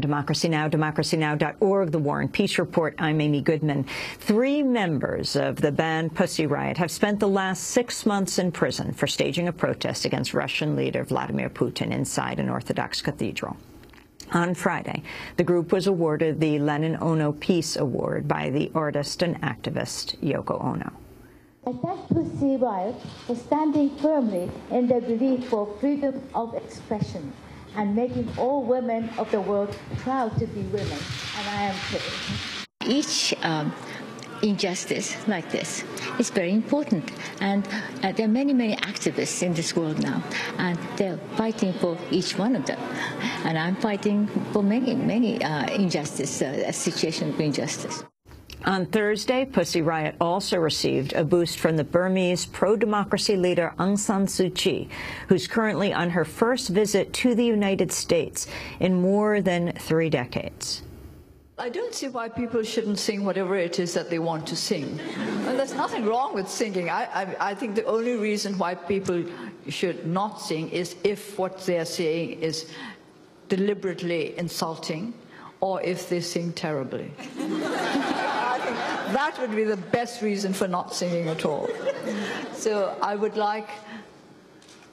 Democracy Now!, democracynow.org, The War and Peace Report. I'm Amy Goodman. Three members of the band Pussy Riot have spent the last 6 months in prison for staging a protest against Russian leader Vladimir Putin inside an Orthodox cathedral. On Friday, the group was awarded the LennonOno Peace Award by the artist and activist Yoko Ono. I thank Pussy Riot for standing firmly in their belief for freedom of expression and making all women of the world proud to be women, and I am too. Each injustice like this is very important, and there are many, many activists in this world now, and they're fighting for each one of them, and I'm fighting for many, many injustice, a situation of injustice. On Thursday, Pussy Riot also received a boost from the Burmese pro-democracy leader Aung San Suu Kyi, who's currently on her first visit to the United States in more than 3 decades. I don't see why people shouldn't sing whatever it is that they want to sing. Well, there's nothing wrong with singing. I think the only reason why people should not sing is if what they're saying is deliberately insulting or if they sing terribly. That would be the best reason for not singing at all. So I would like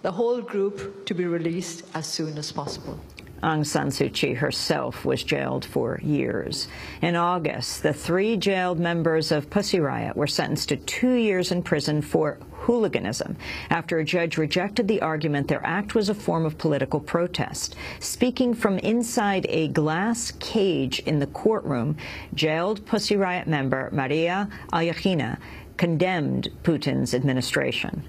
the whole group to be released as soon as possible. Aung San Suu Kyi herself was jailed for years. In August, the 3 jailed members of Pussy Riot were sentenced to 2 years in prison for hooliganism after a judge rejected the argument their act was a form of political protest. Speaking from inside a glass cage in the courtroom, jailed Pussy Riot member Maria Alyokhina condemned Putin's administration.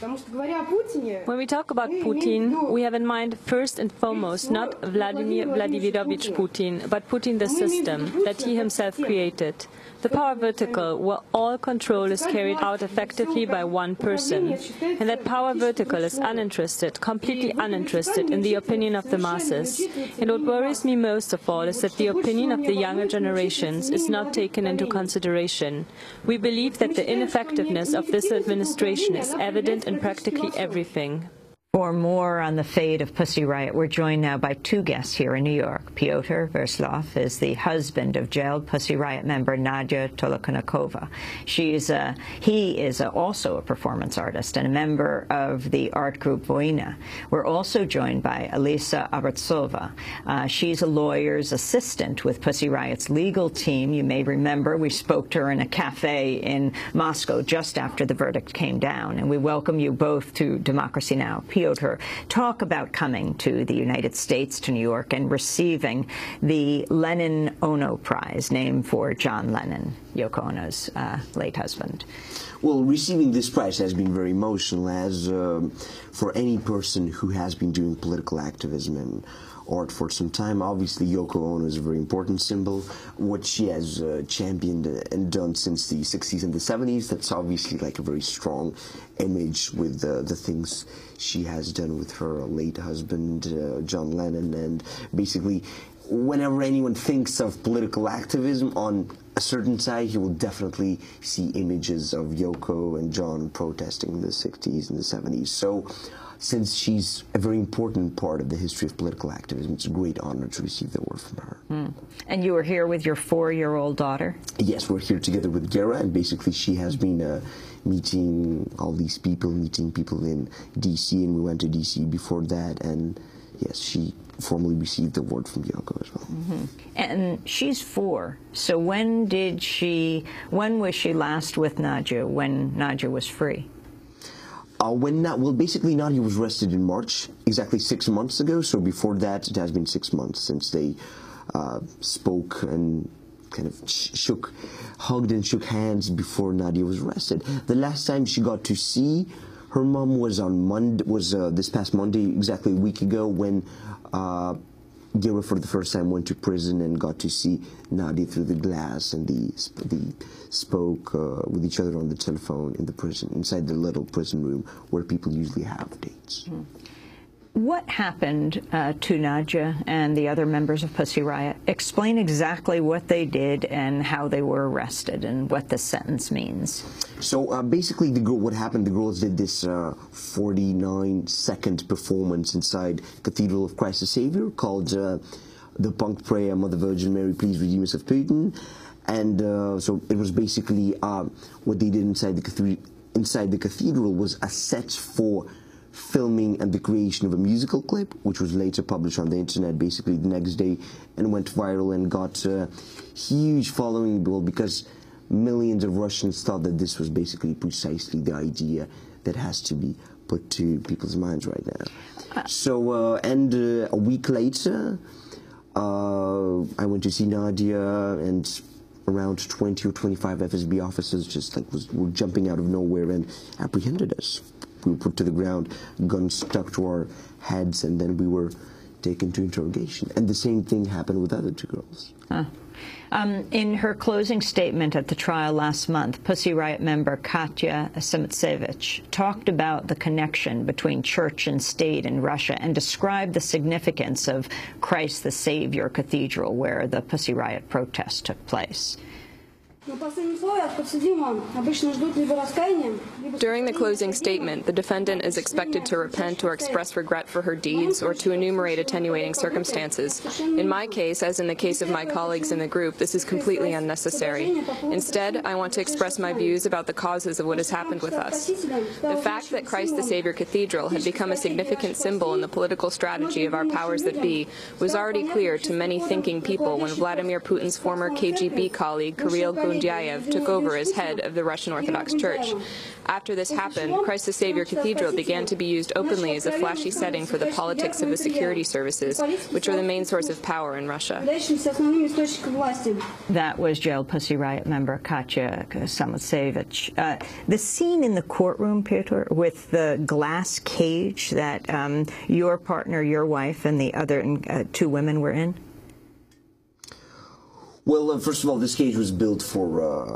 When we talk about Putin, we have in mind first and foremost not Vladimir Vladimirovich Putin, but Putin the system that he himself created. The power vertical, where all control is carried out effectively by one person. And that power vertical is uninterested, completely uninterested in the opinion of the masses. And what worries me most of all is that the opinion of the younger generations is not taken into consideration. We believe that the ineffectiveness of this administration is evident in practically everything. For more on the fate of Pussy Riot, we're joined now by 2 guests here in New York. Pyotr Verzilov is the husband of jailed Pussy Riot member Nadia Tolokonnikova. He is also a performance artist and a member of the art group Voina. We're also joined by Alisa Obraztsova. She's a lawyer's assistant with Pussy Riot's legal team. You may remember we spoke to her in a cafe in Moscow just after the verdict came down. And we welcome you both to Democracy Now!. Pyotr, talk about coming to the United States, to New York, and receiving the LennonOno Prize, named for John Lennon, Yoko Ono's late husband. Well, receiving this prize has been very emotional, as for any person who has been doing political activism and art for some time. Obviously, Yoko Ono is a very important symbol. What she has championed and done since the 60s and the 70s, that's obviously like a very strong image with the things she has done with her late husband, John Lennon. And basically, whenever anyone thinks of political activism on a certain side, you will definitely see images of Yoko and John protesting in the 60s and the 70s. So, since she's a very important part of the history of political activism, it's a great honor to receive the award from her. Mm. And you were here with your 4-year-old daughter? Yes, we're here together with Gera, and basically she has been meeting all these people, meeting people in D.C., and we went to D.C. before that, and yes, she formally received the award from Yoko as well. Mm-hmm. And she's 4, so when was she last with Nadia, when Nadia was free? Basically, Nadia was arrested in March, exactly 6 months ago. So before that, it has been 6 months since they spoke and kind of hugged and shook hands before Nadia was arrested. The last time she got to see her mom was on Monday, this past Monday, exactly a week ago, when Gera for the first time went to prison and got to see Nadia through the glass, and they spoke with each other on the telephone in the prison, inside the little prison room where people usually have dates. Mm. What happened to Nadia and the other members of Pussy Riot? Explain exactly what they did and how they were arrested and what the sentence means. So basically, what happened, the girls did this 49-second performance inside Cathedral of Christ the Savior called the punk prayer, Mother Virgin Mary, please redeem us of Putin. And so it was basically what they did inside the cathedral. Inside the cathedral was a set for filming and the creation of a musical clip, which was later published on the internet basically the next day and went viral and got a huge following, well, because millions of Russians thought that this was basically precisely the idea that has to be put to people's minds right now. So, a week later, I went to see Nadia, and around 20 or 25 FSB officers just like were jumping out of nowhere and apprehended us. We were put to the ground, guns stuck to our heads, and then we were taken to interrogation. And the same thing happened with other two girls. Huh. In her closing statement at the trial last month, Pussy Riot member Katya Samutsevich talked about the connection between church and state in Russia and described the significance of Christ the Savior Cathedral, where the Pussy Riot protest took place. During the closing statement, the defendant is expected to repent or express regret for her deeds or to enumerate attenuating circumstances. In my case, as in the case of my colleagues in the group, this is completely unnecessary. Instead, I want to express my views about the causes of what has happened with us. The fact that Christ the Savior Cathedral had become a significant symbol in the political strategy of our powers that be was already clear to many thinking people when Vladimir Putin's former KGB colleague, Kirill, took over as head of the Russian Orthodox Church. After this happened, Christ the Savior Cathedral began to be used openly as a flashy setting for the politics of the security services, which are the main source of power in Russia. That was jailed Pussy Riot member Katya Samutsevich. The scene in the courtroom, Pyotr, with the glass cage that your partner, your wife, and the other two women were in? Well, first of all, this cage was built for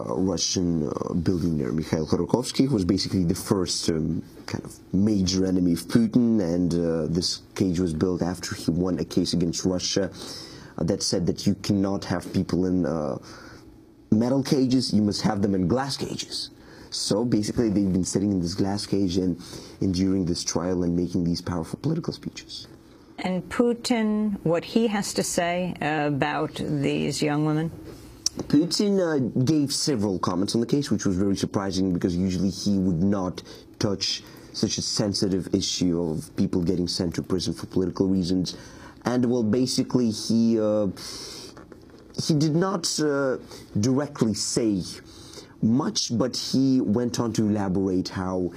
Russian billionaire Mikhail Khodorkovsky, who was basically the first kind of major enemy of Putin, and this cage was built after he won a case against Russia that said that you cannot have people in metal cages, you must have them in glass cages. So basically they've been sitting in this glass cage and enduring this trial and making these powerful political speeches. And Putin, what he has to say about these young women? Putin gave several comments on the case, which was very surprising, because usually he would not touch such a sensitive issue of people getting sent to prison for political reasons. And, well, basically he did not directly say much, but he went on to elaborate how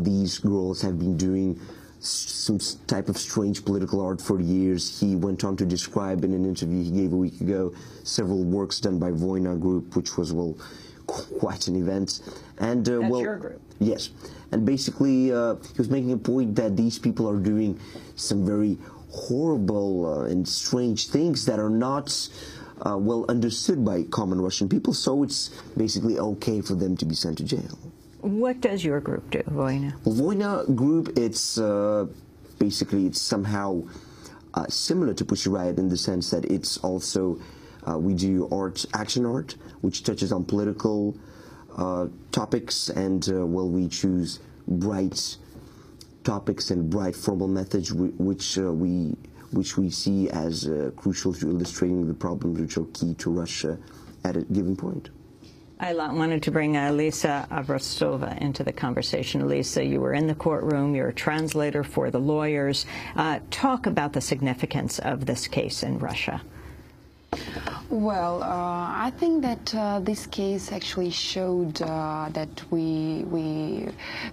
these girls have been doing some type of strange political art for years. He went on to describe in an interview he gave a week ago several works done by Voina group, which was, well, quite an event. And that's well, your group. Yes. And basically he was making a point that these people are doing some very horrible and strange things that are not well understood by common Russian people, so it's basically okay for them to be sent to jail. What does your group do, Voina? Well, Voina group, it's basically, it's somehow similar to Pussy Riot in the sense that it's also, we do art, action art, which touches on political topics, and, well, we choose bright topics and bright formal methods, which we see as crucial to illustrating the problems which are key to Russia at a given point. I wanted to bring Alisa Obraztsova into the conversation. Alisa, you were in the courtroom. You're a translator for the lawyers. Talk about the significance of this case in Russia. Well, I think that this case actually showed that we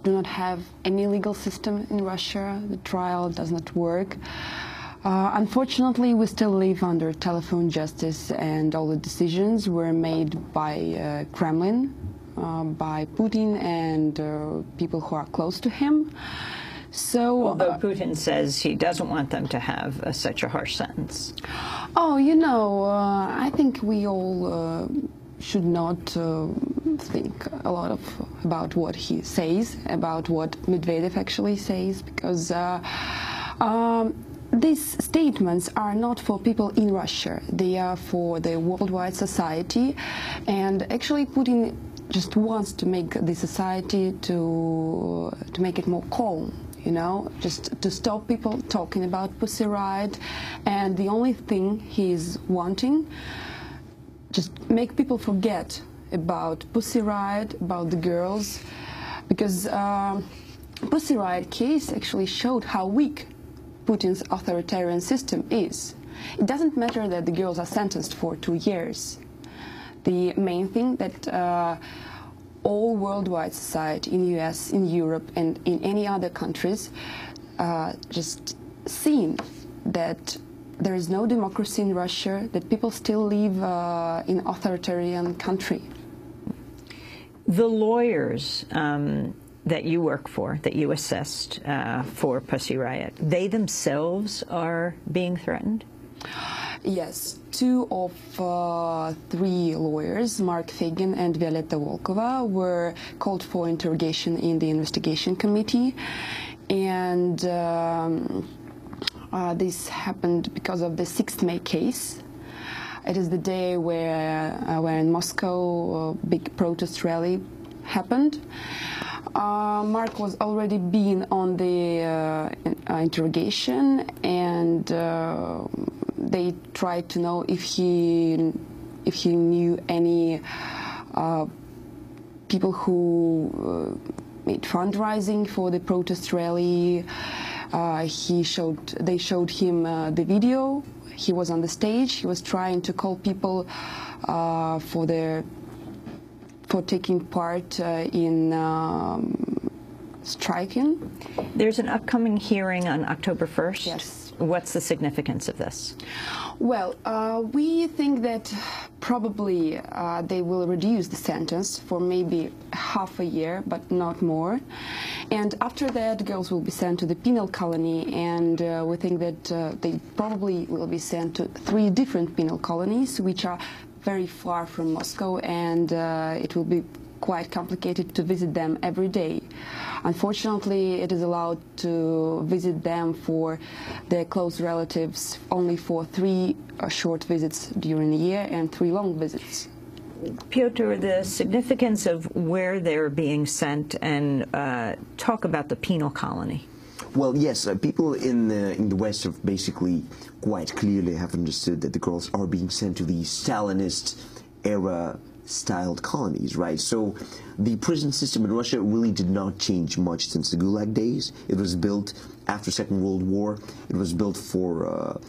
do not have any legal system in Russia. The trial does not work. Unfortunately, we still live under telephone justice, and all the decisions were made by Kremlin, by Putin, and people who are close to him. So, although Putin says he doesn't want them to have such a harsh sentence. Oh, you know, I think we all should not think a lot about what he says, about what Medvedev actually says, because these statements are not for people in Russia. They are for the worldwide society, and actually Putin just wants to make the society to make it more calm. you know, just to stop people talking about Pussy Riot. And the only thing he's wanting, just make people forget about Pussy Riot, about the girls, because Pussy Riot case actually showed how weak Putin's authoritarian system is. It doesn't matter that the girls are sentenced for 2 years. The main thing that all worldwide society, in US, in Europe, and in any other countries, just seen that there is no democracy in Russia, that people still live in an authoritarian country. The lawyers that you work for, that you assessed for Pussy Riot, they themselves are being threatened? Yes, 2 of 3 lawyers, Mark Fagan and Violeta Volkova, were called for interrogation in the investigation committee, and this happened because of the 6th May case. It is the day where in Moscow a big protest rally happened. Mark was already been on the interrogation, and they tried to know if he knew any people who made fundraising for the protest rally. They showed him the video. He was on the stage. He was trying to call people for taking part in striking. There's an upcoming hearing on October 1st. Yes. What's the significance of this? Well, we think that probably they will reduce the sentence for maybe half a year, but not more. And after that, girls will be sent to the penal colony, and we think that they probably will be sent to 3 different penal colonies, which are very far from Moscow, and it will be quite complicated to visit them every day. Unfortunately, it is allowed to visit them for their close relatives only for 3 short visits during the year and 3 long visits. Pyotr, the significance of where they're being sent, and talk about the penal colony. Well, yes, people in the West have basically quite clearly have understood that the girls are being sent to the Stalinist-era styled colonies, right? So the prison system in Russia really did not change much since the Gulag days. It was built after Second World War. It was built for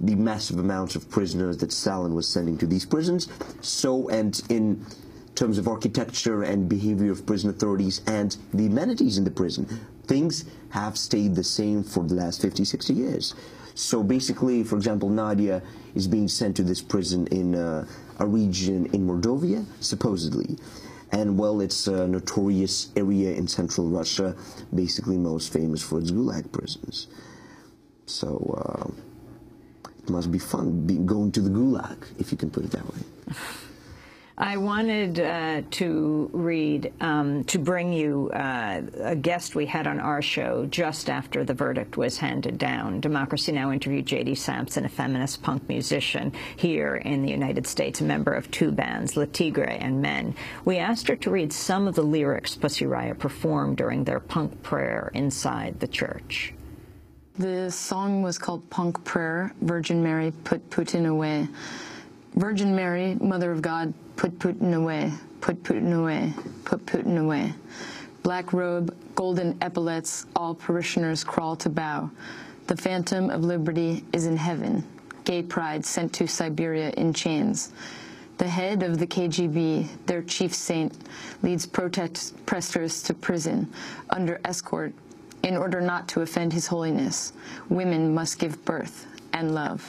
the massive amounts of prisoners that Stalin was sending to these prisons. So, and in terms of architecture and behavior of prison authorities and the amenities in the prison, things have stayed the same for the last 50, 60 years. So basically, for example, Nadia is being sent to this prison in a region in Mordovia, supposedly. And, well, it's a notorious area in central Russia, basically most famous for its Gulag prisons. So it must be fun going to the Gulag, if you can put it that way. I wanted to read, to bring you a guest we had on our show just after the verdict was handed down. Democracy Now! Interviewed J.D. Sampson, a feminist punk musician here in the United States, a member of 2 bands, Le Tigre and Men. We asked her to read some of the lyrics Pussy Riot performed during their punk prayer inside the church. The song was called Punk Prayer, Virgin Mary Put Putin Away. Virgin Mary, Mother of God, put Putin away, put Putin away, put Putin away. Black robe, golden epaulets, all parishioners crawl to bow. The phantom of liberty is in heaven. Gay pride sent to Siberia in chains. The head of the KGB, their chief saint, leads protesters to prison under escort in order not to offend his holiness. Women must give birth and love.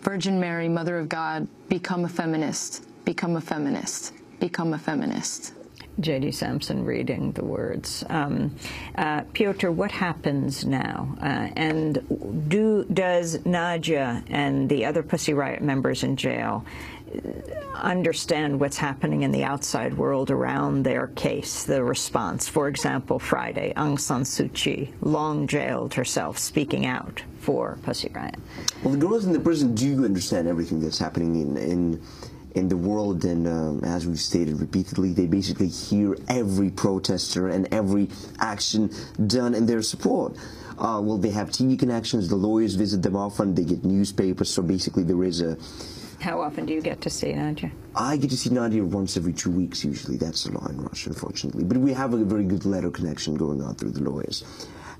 Virgin Mary, Mother of God, become a feminist, become a feminist, become a feminist. J.D. Sampson reading the words. Pyotr, what happens now? And does Nadia and the other Pussy Riot members in jail understand what's happening in the outside world around their case, the response? For example, Friday, Aung San Suu Kyi long jailed herself, speaking out for Pussy Riot. Well, the girls in the prison do understand everything that's happening in in the world, and as we've stated repeatedly, they basically hear every protester and every action done in their support. Well, they have TV connections, the lawyers visit them often, they get newspapers, so basically there is a... How often do you get to see Nadia? I get to see Nadia once every 2 weeks, usually. That's the law in Russia, unfortunately. But we have a very good letter connection going on through the lawyers.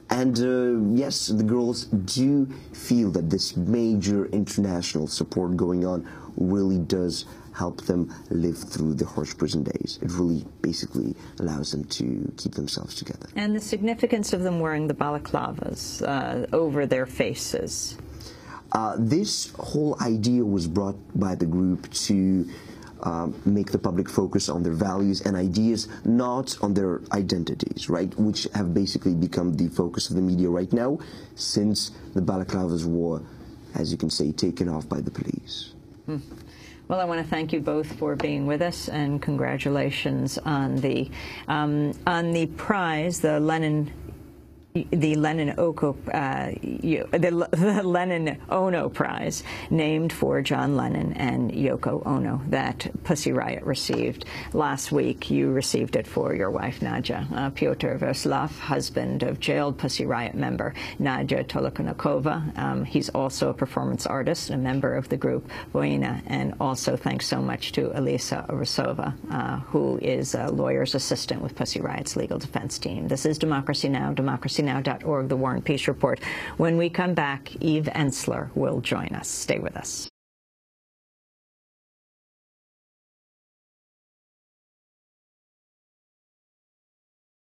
And yes, the girls do feel that this major international support going on really does help them live through the harsh prison days. It really basically allows them to keep themselves together. And the significance of them wearing the balaclavas over their faces. This whole idea was brought by the group to make the public focus on their values and ideas, not on their identities, right, which have basically become the focus of the media right now since the balaclavas were, as you can say, taken off by the police. Mm. Well, I want to thank you both for being with us, and congratulations on the prize, the LennonOno Prize, named for John Lennon and Yoko Ono, that Pussy Riot received last week. You received it for your wife, Nadia. Pyotr Verzilov, husband of jailed Pussy Riot member Nadia Tolokonnikova. He's also a performance artist, a member of the group Voina, and also thanks so much to Alisa Obraztsova, who is a lawyer's assistant with Pussy Riot's legal defense team. This is Democracy Now!, democracynow.org, The War and Peace Report. When we come back, Eve Ensler will join us. Stay with us.